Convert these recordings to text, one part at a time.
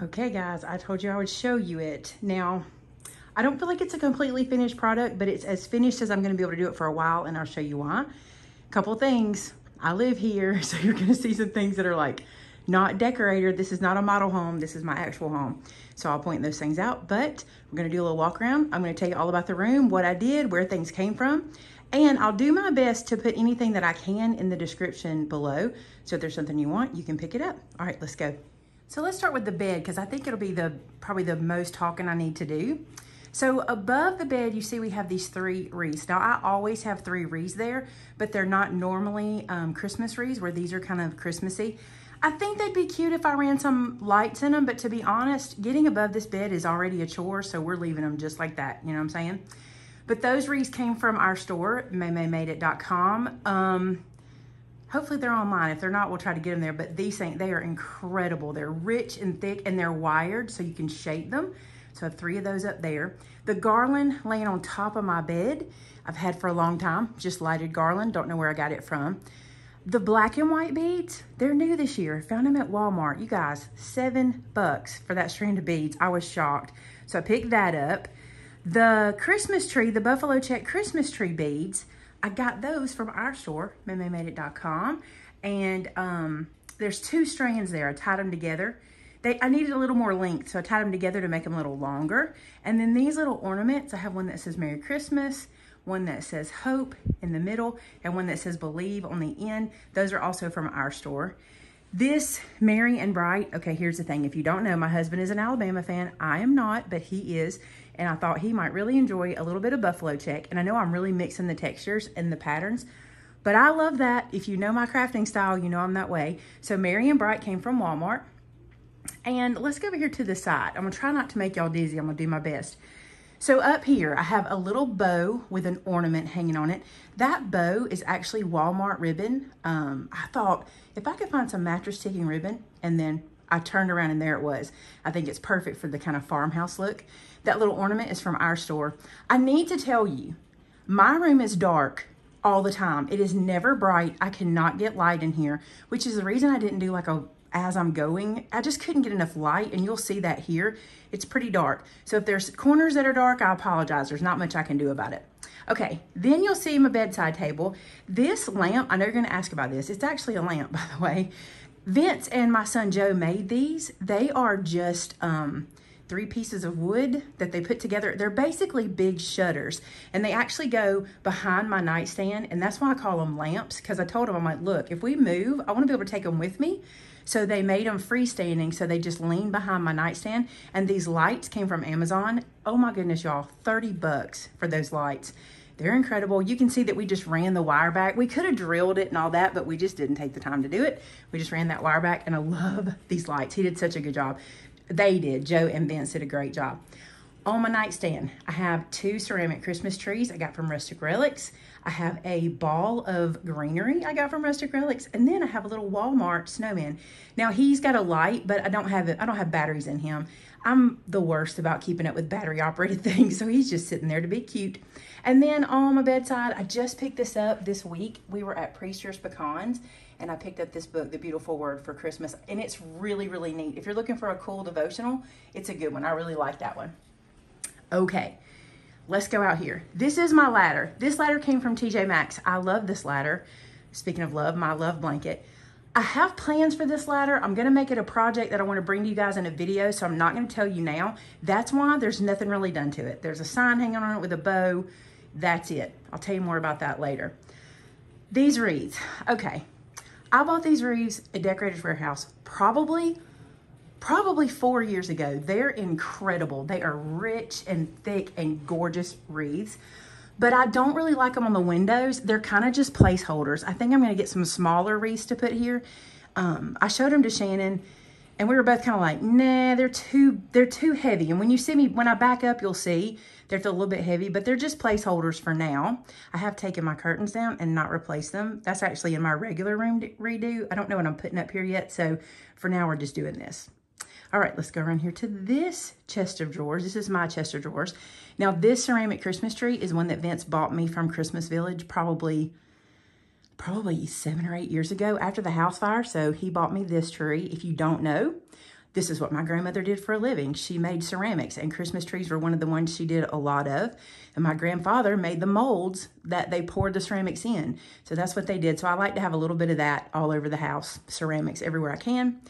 Okay guys, I told you I would show you it. Now, I don't feel like it's a completely finished product, but it's as finished as I'm gonna be able to do it for a while, and I'll show you why. Couple things, I live here, so you're gonna see some things that are like not decorated. This is not a model home, this is my actual home. So I'll point those things out, but we're gonna do a little walk around. I'm gonna tell you all about the room, what I did, where things came from, and I'll do my best to put anything that I can in the description below. So if there's something you want, you can pick it up. All right, let's go. So let's start with the bed, because I think it'll be probably the most talking I need to do. So above the bed, you see we have these three wreaths. Now I always have three wreaths there, but they're not normally Christmas wreaths, where these are kind of Christmassy. I think they'd be cute if I ran some lights in them, but to be honest, getting above this bed is already a chore, so we're leaving them just like that, you know what I'm saying? But those wreaths came from our store, maymaymadeit.com. Hopefully they're online. If they're not, we'll try to get them there. But these things, they are incredible. They're rich and thick, and they're wired so you can shape them. So I have three of those up there. The garland laying on top of my bed, I've had for a long time. Just lighted garland. Don't know where I got it from. The black and white beads, they're new this year. Found them at Walmart. You guys, $7 for that strand of beads. I was shocked. So I picked that up. The Christmas tree, the buffalo check Christmas tree beads, I got those from our store, maymaymadeit.com, and there's two strands there. I tied them together. I needed a little more length, so I tied them together to make them a little longer. And then these little ornaments, I have one that says Merry Christmas, one that says Hope in the middle, and one that says Believe on the end. Those are also from our store. This Merry and Bright, okay, here's the thing. If you don't know, my husband is an Alabama fan. I am not, but he is. And I thought he might really enjoy a little bit of buffalo check. And I know I'm really mixing the textures and the patterns, but I love that. If you know my crafting style, you know I'm that way. So Merry and Bright came from Walmart. And let's go over here to the side. I'm gonna try not to make y'all dizzy. I'm gonna do my best. So up here, I have a little bow with an ornament hanging on it. That bow is actually Walmart ribbon. I thought if I could find some mattress ticking ribbon, and then I turned around and there it was. I think it's perfect for the kind of farmhouse look. That little ornament is from our store. I need to tell you, my room is dark all the time. It is never bright. I cannot get light in here, which is the reason I didn't do like a as I'm going. I just couldn't get enough light, and you'll see that here. It's pretty dark. So if there's corners that are dark, I apologize. There's not much I can do about it. Okay, then you'll see my bedside table. This lamp, I know you're gonna ask about this. It's actually a lamp, by the way. Vince and my son Joe made these. They are just three pieces of wood that they put together. They're basically big shutters, and they actually go behind my nightstand, and that's why I call them lamps, because I told them, I'm like, look, if we move, I want to be able to take them with me. So they made them freestanding, so they just lean behind my nightstand. And these lights came from Amazon. Oh my goodness, y'all, $30 for those lights. They're incredible. You can see that we just ran the wire back. We could have drilled it and all that, but we just didn't take the time to do it. We just ran that wire back, and I love these lights. He did such a good job. They did. Joe and Vince did a great job. On my nightstand, I have two ceramic Christmas trees I got from Rustic Relics. I have a ball of greenery I got from Rustic Relics, and then I have a little Walmart snowman. Now he's got a light, but I don't have it. I don't have batteries in him. I'm the worst about keeping up with battery operated things, so he's just sitting there to be cute. And then on my bedside, I just picked this up this week. We were at Priesters Pecans, and I picked up this book, The Beautiful Word for Christmas, and it's really, really neat. If you're looking for a cool devotional, it's a good one. I really like that one. Okay, let's go out here. This is my ladder. This ladder came from TJ Maxx. I love this ladder. Speaking of love, my love blanket. I have plans for this ladder. I'm gonna make it a project that I wanna bring to you guys in a video, so I'm not gonna tell you now. That's why there's nothing really done to it. There's a sign hanging on it with a bow. That's it. I'll tell you more about that later. These wreaths, okay. I bought these wreaths at Decorators Warehouse probably 4 years ago. They're incredible. They are rich and thick and gorgeous wreaths, but I don't really like them on the windows. They're kind of just placeholders. I think I'm going to get some smaller wreaths to put here. I showed them to Shannon, and we were both kind of like, nah, they're too heavy. And when you see me, when I back up, you'll see they're a little bit heavy, but they're just placeholders for now. I have taken my curtains down and not replaced them. That's actually in my regular room redo. I don't know what I'm putting up here yet. So for now, we're just doing this. All right, let's go around here to this chest of drawers. This is my chest of drawers. Now, this ceramic Christmas tree is one that Vince bought me from Christmas Village probably 7 or 8 years ago after the house fire. So he bought me this tree. If you don't know, This is what my grandmother did for a living. She made ceramics, and Christmas trees were one of the ones she did a lot of. And my grandfather made the molds that they poured the ceramics in. So that's what they did. So I like to have a little bit of that all over the house, ceramics everywhere I can.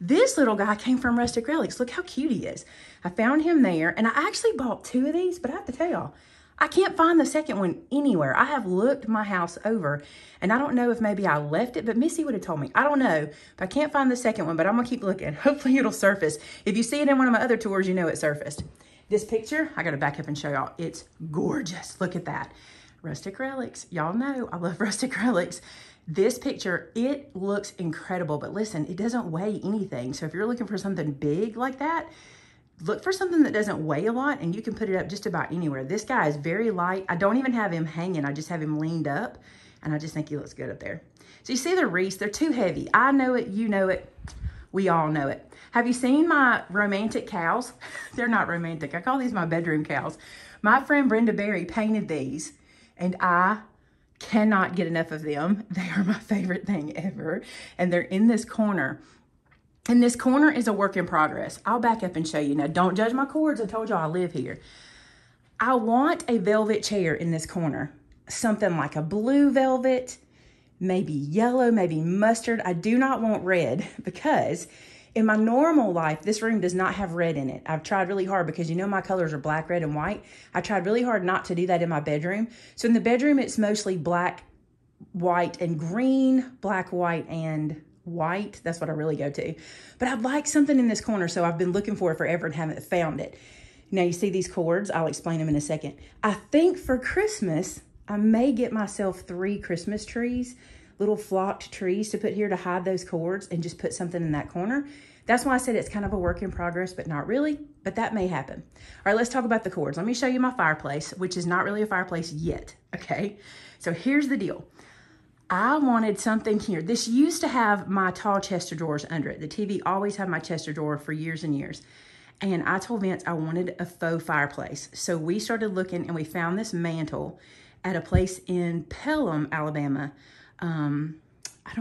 This little guy came from Rustic Relics. Look how cute he is. I found him there, and I actually bought two of these, but I have to tell y'all, I can't find the second one anywhere. I have looked my house over, and I don't know if maybe I left it, but Missy would have told me. I don't know, but I can't find the second one, but I'm gonna keep looking. Hopefully it'll surface. If you see it in one of my other tours, you know it surfaced. This picture, I gotta back up and show y'all. It's gorgeous. Look at that. Rustic Relics. Y'all know I love Rustic Relics. This picture, it looks incredible, but listen, it doesn't weigh anything. So if you're looking for something big like that, look for something that doesn't weigh a lot, and you can put it up just about anywhere. This guy is very light. I don't even have him hanging. I just have him leaned up, and I just think he looks good up there. So you see the wreaths, they're too heavy. I know it, you know it, we all know it. Have you seen my romantic cows? They're not romantic. I call these my bedroom cows. My friend Brenda Berry painted these, and I cannot get enough of them. They are my favorite thing ever, and they're in this corner. And this corner is a work in progress. I'll back up and show you. Now, don't judge my cords. I told y'all I live here. I want a velvet chair in this corner. Something like a blue velvet, maybe yellow, maybe mustard. I do not want red because in my normal life, this room does not have red in it. I've tried really hard because you know my colors are black, red, and white. I tried really hard not to do that in my bedroom. So in the bedroom, it's mostly black, white, and green, black, white, and white. That's what I really go to. But I'd like something in this corner, so I've been looking for it forever and haven't found it. Now you see these cords? I'll explain them in a second. I think for Christmas, I may get myself 3 Christmas trees, little flocked trees to put here to hide those cords and just put something in that corner. That's why I said it's kind of a work in progress, but not really, but that may happen. All right, let's talk about the cords. Let me show you my fireplace, which is not really a fireplace yet, okay? So here's the deal. I wanted something here. This used to have my tall chest of drawers under it. The TV always had my chest of drawer for years and years. And I told Vince I wanted a faux fireplace. So we started looking and we found this mantle at a place in Pelham, Alabama. I don't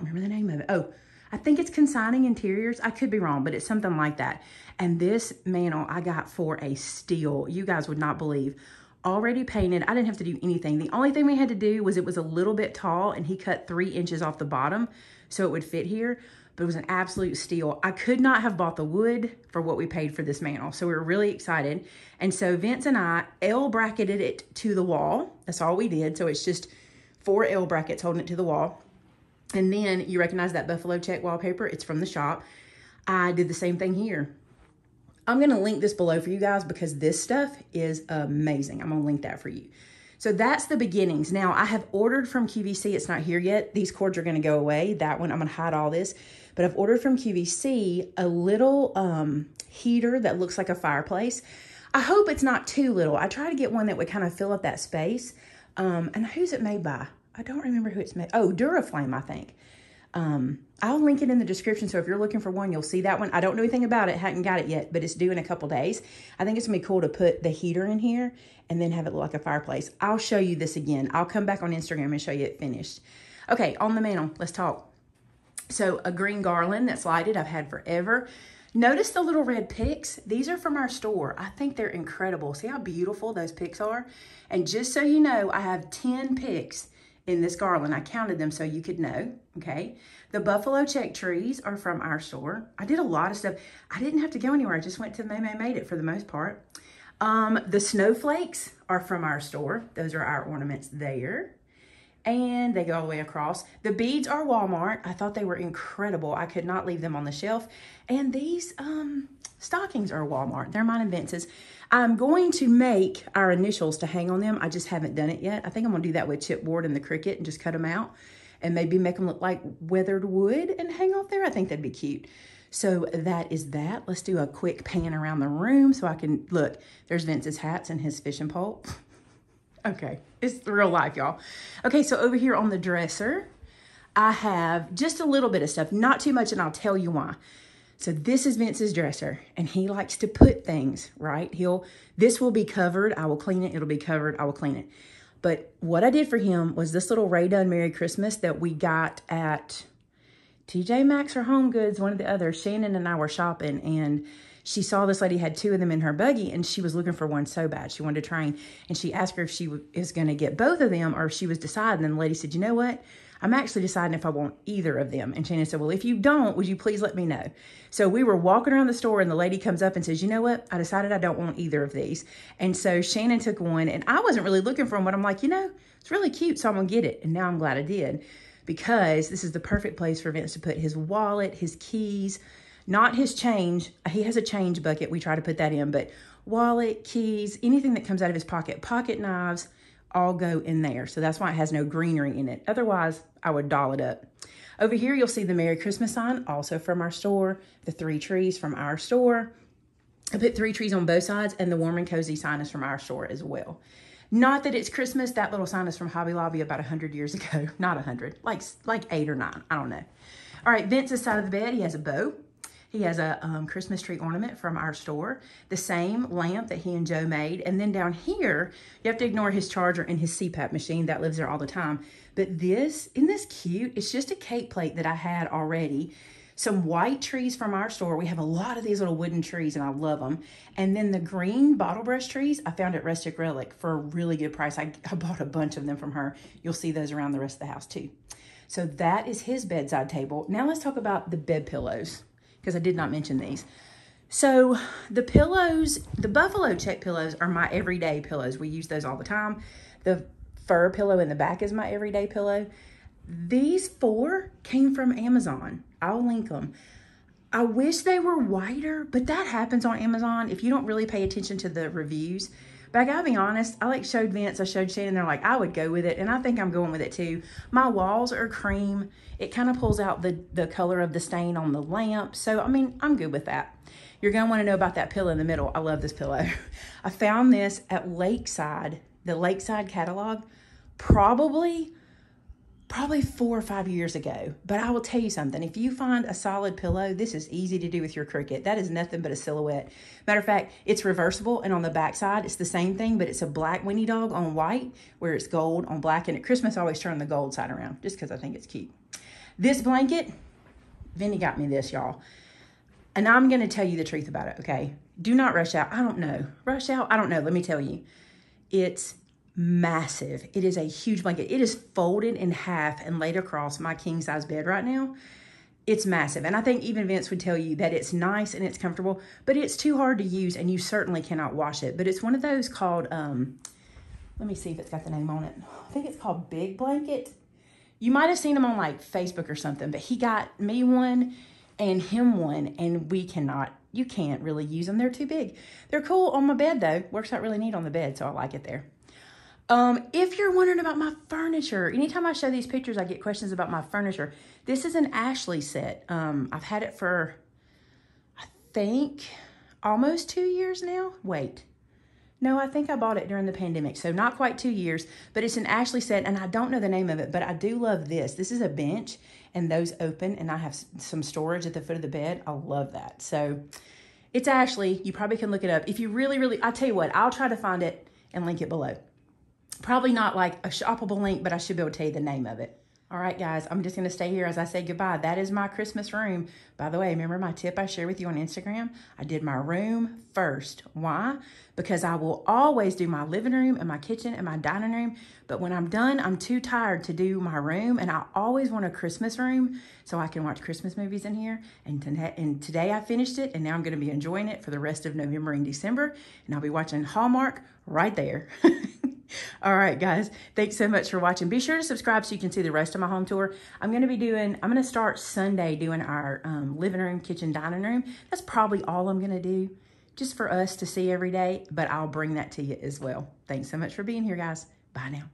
remember the name of it. Oh, I think it's Consigning Interiors. I could be wrong, but it's something like that. And this mantle I got for a steal. You guys would not believe. Already painted. I didn't have to do anything. The only thing we had to do was it was a little bit tall and he cut 3 inches off the bottom so it would fit here, but it was an absolute steal. I could not have bought the wood for what we paid for this mantle. So we were really excited. And so Vince and I L bracketed it to the wall. That's all we did. So it's just 4 L brackets holding it to the wall. And then you recognize that buffalo check wallpaper. It's from the shop. I did the same thing here. I'm going to link this below for you guys because this stuff is amazing. I'm going to link that for you. So that's the beginnings. Now, I have ordered from QVC. It's not here yet. These cords are going to go away. That one, I'm going to hide all this. But I've ordered from QVC a little heater that looks like a fireplace. I hope it's not too little. I try to get one that would kind of fill up that space. And who's it made by? I don't remember who it's made. Oh, Duraflame, I think. I'll link it in the description. So if you're looking for one, you'll see that one. I don't know anything about it. Hadn't got it yet, but it's due in a couple days. I think it's gonna be cool to put the heater in here and then have it look like a fireplace. I'll show you this again. I'll come back on Instagram and show you it finished. Okay, on the mantle, let's talk. So a green garland that's lighted I've had forever. Notice the little red picks. These are from our store. I think they're incredible. See how beautiful those picks are? And just so you know, I have 10 picks in this garland. I counted them so you could know, okay? The buffalo check trees are from our store. I did a lot of stuff. I didn't have to go anywhere. I just went to May May Made It for the most part. The snowflakes are from our store. Those are our ornaments there. And they go all the way across. The beads are Walmart. I thought they were incredible. I could not leave them on the shelf. And these stockings are Walmart. They're mine and Vince's. I'm going to make our initials to hang on them. I just haven't done it yet. I think I'm going to do that with chipboard and the Cricut and just cut them out and maybe make them look like weathered wood and hang off there. I think that'd be cute. So that is that. Let's do a quick pan around the room so I can, look, there's Vince's hats and his fishing pole. Okay, it's real life, y'all. Okay, so over here on the dresser, I have just a little bit of stuff, not too much, and I'll tell you why. So this is Vince's dresser, and he likes to put things, right? This will be covered. I will clean it. It'll be covered. I will clean it. But what I did for him was this little Ray Dunn Merry Christmas that we got at TJ Maxx or Home Goods, one of the other. Shannon and I were shopping, and she saw this lady had two of them in her buggy, and she was looking for one so bad. She wanted to try, and she asked her if she was going to get both of them or if she was deciding. And the lady said, you know what? I'm actually deciding if I want either of them. And Shannon said, well, if you don't, would you please let me know? So we were walking around the store, and the lady comes up and says, you know what? I decided I don't want either of these. And so Shannon took one, and I wasn't really looking for them, but I'm like, you know, it's really cute, so I'm going to get it. And now I'm glad I did, because this is the perfect place for Vince to put his wallet, his keys, not his change. He has a change bucket. We try to put that in, but wallet, keys, anything that comes out of his pocket, pocket knives, all go in there. So that's why it has no greenery in it. Otherwise, I would doll it up. Over here, you'll see the Merry Christmas sign, also from our store, the three trees from our store. I put three trees on both sides, and the warm and cozy sign is from our store as well. Not that it's Christmas. That little sign is from Hobby Lobby about 100 years ago. Not 100, like 8 or 9. I don't know. All right, Vince's side of the bed, he has a bow. He has a Christmas tree ornament from our store, the same lamp that he and Joe made. And then down here, you have to ignore his charger and his CPAP machine. That lives there all the time. But this, isn't this cute? It's just a cake plate that I had already. Some white trees from our store. We have a lot of these little wooden trees, and I love them. And then the green bottle brush trees, I found at Rustic Relic for a really good price. I bought a bunch of them from her. You'll see those around the rest of the house too. So that is his bedside table. Now let's talk about the bed pillows, because I did not mention these. So the pillows, the buffalo check pillows are my everyday pillows. We use those all the time. The fur pillow in the back is my everyday pillow. These four came from Amazon. I'll link them. I wish they were wider, but that happens on Amazon if you don't really pay attention to the reviews. But I gotta be honest, I showed Vince, I showed Shannon, they're like, I would go with it, and I think I'm going with it too. My walls are cream. It kind of pulls out the color of the stain on the lamp. So, I mean, I'm good with that. You're gonna wanna know about that pillow in the middle. I love this pillow. I found this at Lakeside, the Lakeside catalog, probably 4 or 5 years ago. But I will tell you something, if you find a solid pillow, this is easy to do with your Cricut. That is nothing but a silhouette. Matter of fact, it's reversible, and on the back side, it's the same thing, but it's a black Winnie dog on white, where it's gold on black, and at Christmas, I always turn the gold side around, just because I think it's cute. This blanket, Vinny got me this, y'all. And I'm gonna tell you the truth about it, okay? Do not rush out, I don't know. Rush out, I don't know, let me tell you. It's massive. It is a huge blanket. It is folded in half and laid across my king size bed right now. It's massive. And I think even Vince would tell you that it's nice and it's comfortable, but it's too hard to use, and you certainly cannot wash it. But it's one of those called, let me see if it's got the name on it. I think it's called Big Blanket. You might've seen them on like Facebook or something, but he got me one and him one, and we cannot, you can't really use them. They're too big. They're cool on my bed though. Works out really neat on the bed. So I like it there. If you're wondering about my furniture, anytime I show these pictures, I get questions about my furniture. This is an Ashley set. I've had it for, I think, almost 2 years now. Wait. No, I think I bought it during the pandemic, so not quite 2 years, but it's an Ashley set, and I don't know the name of it, but I do love this. This is a bench, and those open, and I have some storage at the foot of the bed. I love that. So it's Ashley. You probably can look it up. If you really, really, I tell you what, I'll try to find it and link it below. Probably not like a shoppable link, but I should be able to tell you the name of it. All right, guys, I'm just going to stay here as I say goodbye. That is my Christmas room. By the way, remember my tip I shared with you on Instagram? I did my room first. Why? Because I will always do my living room and my kitchen and my dining room. But when I'm done, I'm too tired to do my room. And I always want a Christmas room so I can watch Christmas movies in here. And today I finished it, and now I'm going to be enjoying it for the rest of November and December. And I'll be watching Hallmark right there. All right, guys, thanks so much for watching. Be sure to subscribe so you can see the rest of my home tour. I'm going to start Sunday doing our living room, kitchen, dining room. That's probably all I'm going to do, just for us to see every day, but I'll bring that to you as well. Thanks so much for being here, guys. Bye now.